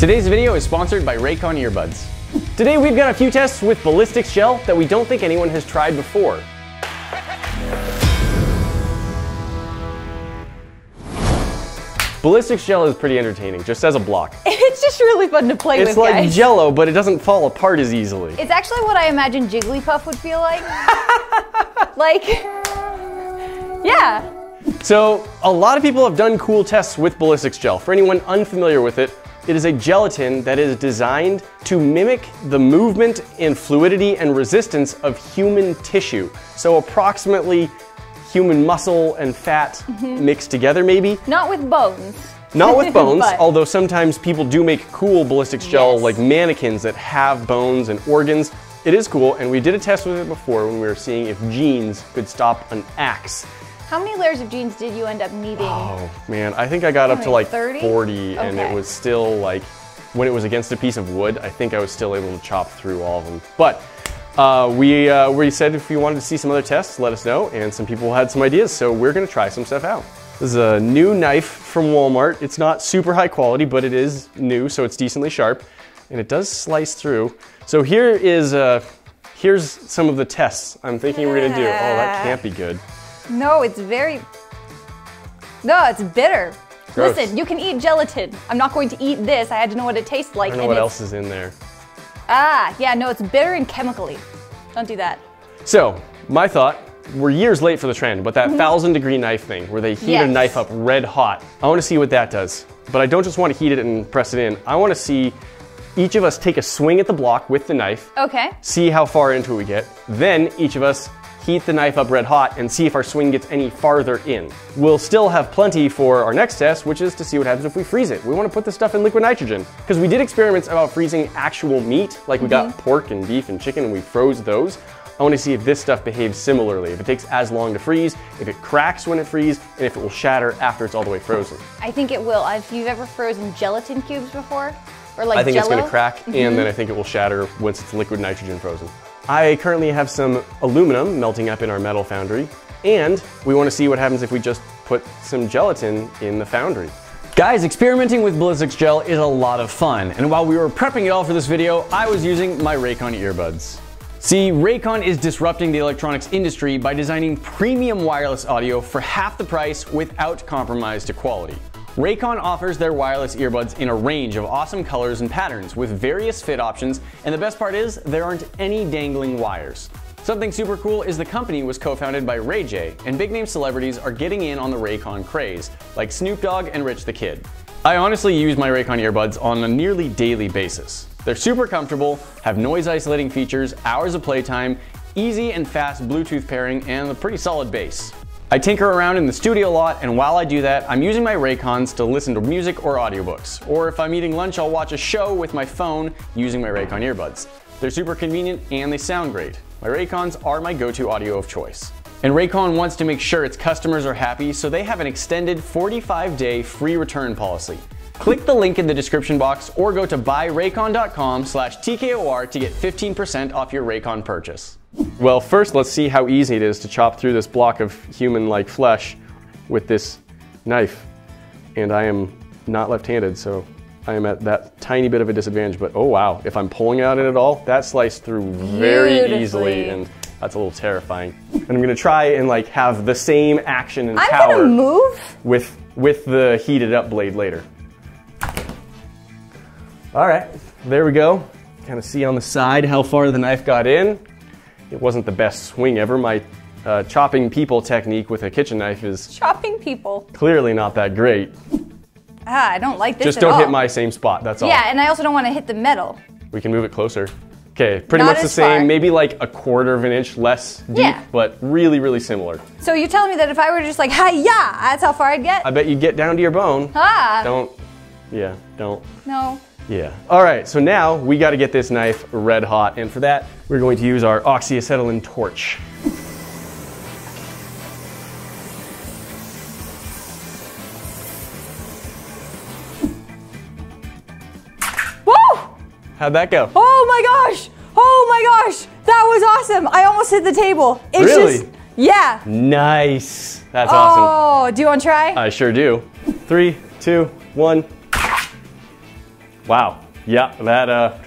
Today's video is sponsored by Raycon earbuds. Today we've got a few tests with ballistic shell that we don't think anyone has tried before. Ballistic shell is pretty entertaining, just as a block. It's just really fun to play with, guys. It's like Jell-O, but it doesn't fall apart as easily. It's actually what I imagine Jigglypuff would feel like. Like, yeah. So, a lot of people have done cool tests with ballistic gel. For anyone unfamiliar with it, it is a gelatin that is designed to mimic the movement and fluidity and resistance of human tissue. So approximately human muscle and fat mixed together, maybe. Not with bones. Not with bones, although sometimes people do make cool ballistics gel, like mannequins that have bones and organs. It is cool, and we did a test with it before when we were seeing if jeans could stop an axe. How many layers of jeans did you end up needing? Oh man, I think I got up to like 30? 40, and it was still like, when it was against a piece of wood, I think I was still able to chop through all of them. But we said if you wanted to see some other tests, let us know, and some people had some ideas, so we're gonna try some stuff out. This is a new knife from Walmart. It's not super high quality, but it is new, so it's decently sharp, and it does slice through. So here is, here's some of the tests I'm thinking we're gonna do. Oh, that can't be good. No, it's very... No, it's bitter. Gross. Listen, you can eat gelatin. I'm not going to eat this. I had to know what it tastes like. I don't know what else is in there. Ah, yeah, no, it's bitter and chemically. Don't do that. So, my thought, we're years late for the trend, but that 1,000-degree knife thing where they heat a knife up red hot, I want to see what that does. But I don't just want to heat it and press it in. I want to see each of us take a swing at the block with the knife. Okay. See how far into it we get. Then each of us heat the knife up red hot and see if our swing gets any farther in. We'll still have plenty for our next test, which is to see what happens if we freeze it. We want to put this stuff in liquid nitrogen, because we did experiments about freezing actual meat, like we got pork and beef and chicken and we froze those. I want to see if this stuff behaves similarly, if it takes as long to freeze, if it cracks when it freezes, and if it will shatter after it's all the way frozen. I think it will. If you've ever frozen gelatin cubes before, or like Jell-O, I think it's going to crack, and then I think it will shatter once it's liquid nitrogen frozen. I currently have some aluminum melting up in our metal foundry, and we want to see what happens if we just put some gelatin in the foundry. Guys, experimenting with ballistics gel is a lot of fun, and while we were prepping it all for this video, I was using my Raycon earbuds. See, Raycon is disrupting the electronics industry by designing premium wireless audio for half the price without compromise to quality. Raycon offers their wireless earbuds in a range of awesome colors and patterns with various fit options, and the best part is there aren't any dangling wires. Something super cool is the company was co-founded by Ray J, and big name celebrities are getting in on the Raycon craze, like Snoop Dogg and Rich the Kid. I honestly use my Raycon earbuds on a nearly daily basis. They're super comfortable, have noise isolating features, hours of playtime, easy and fast Bluetooth pairing, and a pretty solid bass. I tinker around in the studio a lot, and while I do that, I'm using my Raycons to listen to music or audiobooks. Or if I'm eating lunch, I'll watch a show with my phone using my Raycon earbuds. They're super convenient and they sound great. My Raycons are my go-to audio of choice. And Raycon wants to make sure its customers are happy, so they have an extended 45-day free return policy. Click the link in the description box or go to buyraycon.com/TKOR to get 15% off your Raycon purchase. Well, first let's see how easy it is to chop through this block of human-like flesh with this knife. And I am not left-handed, so I am at that tiny bit of a disadvantage, but oh wow, if I'm pulling out it at all, that sliced through very easily, and that's a little terrifying. And I'm gonna try and like have the same action and power. I'm gonna move? With the heated up blade later. All right, there we go. Kind of see on the side how far the knife got in. It wasn't the best swing ever. My chopping people technique with a kitchen knife is... Chopping people. Clearly not that great. Ah, I don't like this at all. Just don't hit my same spot, that's all. Yeah, and I also don't want to hit the metal. We can move it closer. Okay, pretty much the same, maybe like a quarter of an inch less deep, but really, really similar. So you're telling me that if I were just like, hi-ya, that's how far I'd get? I bet you'd get down to your bone. Ah. Don't, yeah, don't. No. Yeah. All right, so now we got to get this knife red hot, and for that, we're going to use our oxyacetylene torch. Woo! How'd that go? Oh my gosh! Oh my gosh! That was awesome! I almost hit the table. It's really? Just, yeah. Nice. That's awesome. Oh, do you want to try? I sure do. 3, 2, 1. Wow, yeah, that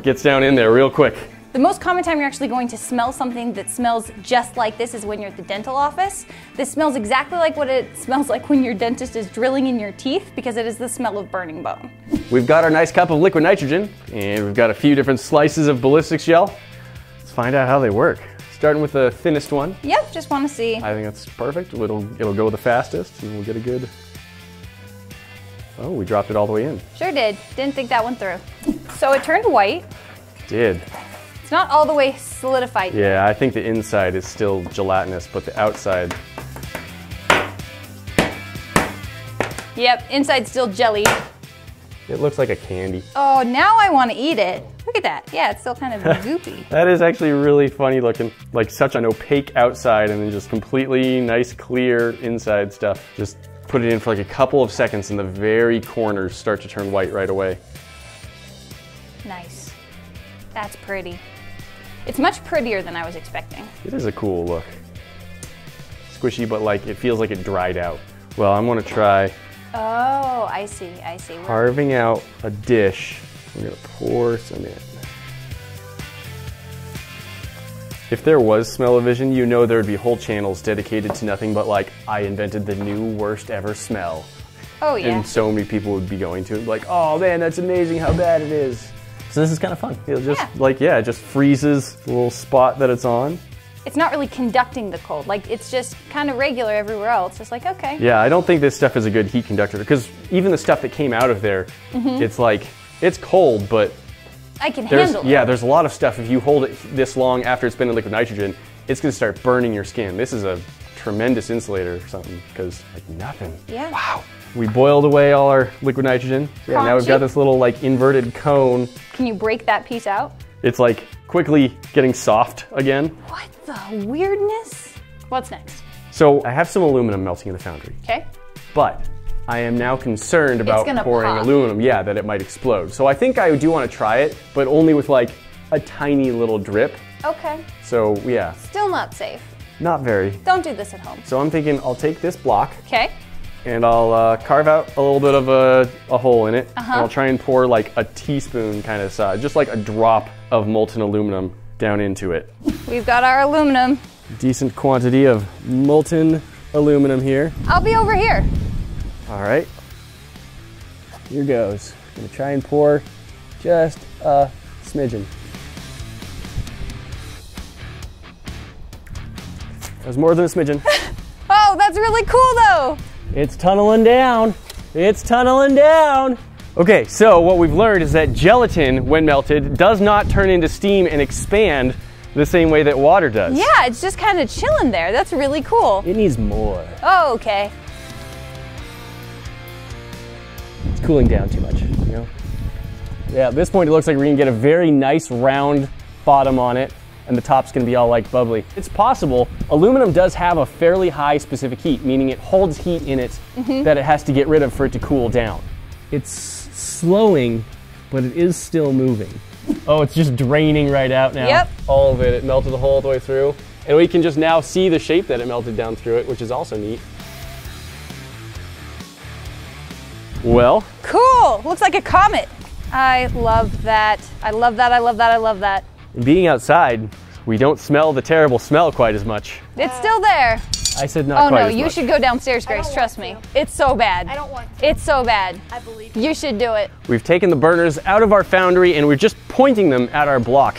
gets down in there real quick. The most common time you're actually going to smell something that smells just like this is when you're at the dental office. This smells exactly like what it smells like when your dentist is drilling in your teeth, because it is the smell of burning bone. We've got our nice cup of liquid nitrogen, and we've got a few different slices of ballistic shell. Let's find out how they work. Starting with the thinnest one. Yep, just want to see. I think that's perfect. It'll go the fastest, and we'll get a good... Oh, we dropped it all the way in. Sure did. Didn't think that one through. So it turned white. It did. It's not all the way solidified. Yeah, I think the inside is still gelatinous, but the outside... Yep, inside's still jelly. It looks like a candy. Oh, now I want to eat it. Look at that. Yeah, it's still kind of goopy. That is actually really funny looking. Like such an opaque outside and then just completely nice, clear inside stuff. Just put it in for like a couple of seconds and the very corners start to turn white right away. Nice. That's pretty. It's much prettier than I was expecting. It is a cool look. Squishy, but like it feels like it dried out. Well, I'm gonna try. Oh, I see, I see. Carving out a dish. I'm gonna pour some in. If there was smell-o-vision, you know there'd be whole channels dedicated to nothing but like, I invented the new worst ever smell. Oh yeah. And so many people would be going to it like, oh man, that's amazing how bad it is. So this is kind of fun. It'll just it just freezes the little spot that it's on. It's not really conducting the cold. Like it's just kind of regular everywhere else. It's like, okay. Yeah, I don't think this stuff is a good heat conductor because even the stuff that came out of there, it's like, it's cold, but I can handle it. Yeah, there's a lot of stuff. If you hold it this long after it's been in liquid nitrogen, it's gonna start burning your skin. This is a tremendous insulator or something because like nothing. Yeah. Wow. We boiled away all our liquid nitrogen. Yeah, now we've got this little like inverted cone. Can you break that piece out? It's like quickly getting soft again. What the weirdness? What's next? So I have some aluminum melting in the foundry. Okay. But I am now concerned about pouring aluminum. Yeah, that it might explode. So I think I do want to try it, but only with like a tiny little drip. Okay. So yeah. Still not safe. Not very. Don't do this at home. So I'm thinking I'll take this block. Okay. And I'll carve out a little bit of a hole in it. Uh-huh. And I'll try and pour like a teaspoon kind of size, just like a drop of molten aluminum down into it. We've got our aluminum. Decent quantity of molten aluminum here. I'll be over here. All right, here goes. I'm gonna try and pour just a smidgen. That was more than a smidgen. Oh, that's really cool though. It's tunneling down. It's tunneling down. Okay, so what we've learned is that gelatin, when melted, does not turn into steam and expand the same way that water does. Yeah, it's just kind of chilling there. That's really cool. It needs more. Oh, okay. It's cooling down too much, you know? Yeah, at this point it looks like we're gonna get a very nice round bottom on it, and the top's gonna be all like bubbly. It's possible. Aluminum does have a fairly high specific heat, meaning it holds heat in it that it has to get rid of for it to cool down. It's slowing, but it is still moving. Oh, it's just draining right out now. Yep. All of it, it melted the whole way through. And we can just now see the shape that it melted down through it, which is also neat. Well. Cool, looks like a comet. I love that, I love that, I love that, I love that. Being outside, we don't smell the terrible smell quite as much. It's still there. I said not quite as much. Oh no, you should go downstairs, Grace, trust me. It's so bad. I don't want to. It's so bad. I believe you. You should do it. We've taken the burners out of our foundry and we're just pointing them at our block.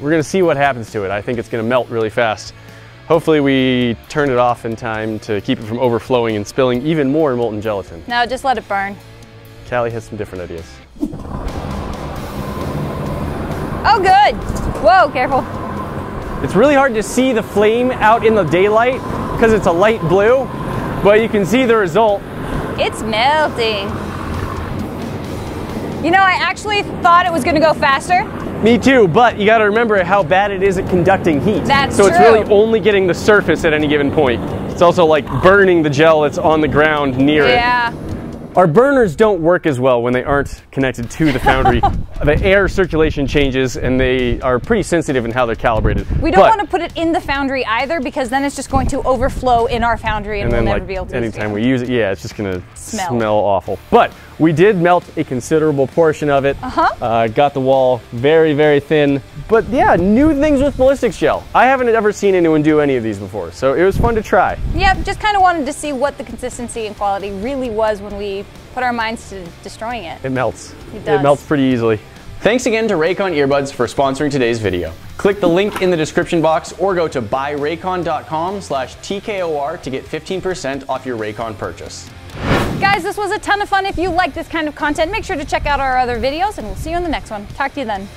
We're gonna see what happens to it. I think it's gonna melt really fast. Hopefully we turn it off in time to keep it from overflowing and spilling even more molten gelatin. No, just let it burn. Callie has some different ideas. Oh, good. Whoa, careful. It's really hard to see the flame out in the daylight because it's a light blue, but you can see the result. It's melting. You know, I actually thought it was going to go faster. Me too, but you got to remember how bad it is at conducting heat. That's true. So it's really only getting the surface at any given point. It's also like burning the gel that's on the ground near it. Yeah. Our burners don't work as well when they aren't connected to the foundry. The air circulation changes and they are pretty sensitive in how they're calibrated. We don't want to put it in the foundry either because then it's just going to overflow in our foundry and we'll never be able to use it. Anytime we use it, yeah, it's just gonna smell awful. But We did melt a considerable portion of it. Got the wall very, very thin. But yeah, new things with ballistics gel. I haven't ever seen anyone do any of these before, so it was fun to try. Yep, just kind of wanted to see what the consistency and quality really was when we put our minds to destroying it. It melts. It does. It melts pretty easily. Thanks again to Raycon earbuds for sponsoring today's video. Click the link in the description box or go to buyraycon.com/TKOR to get 15% off your Raycon purchase. Guys, this was a ton of fun. If you like this kind of content, make sure to check out our other videos, and we'll see you in the next one. Talk to you then.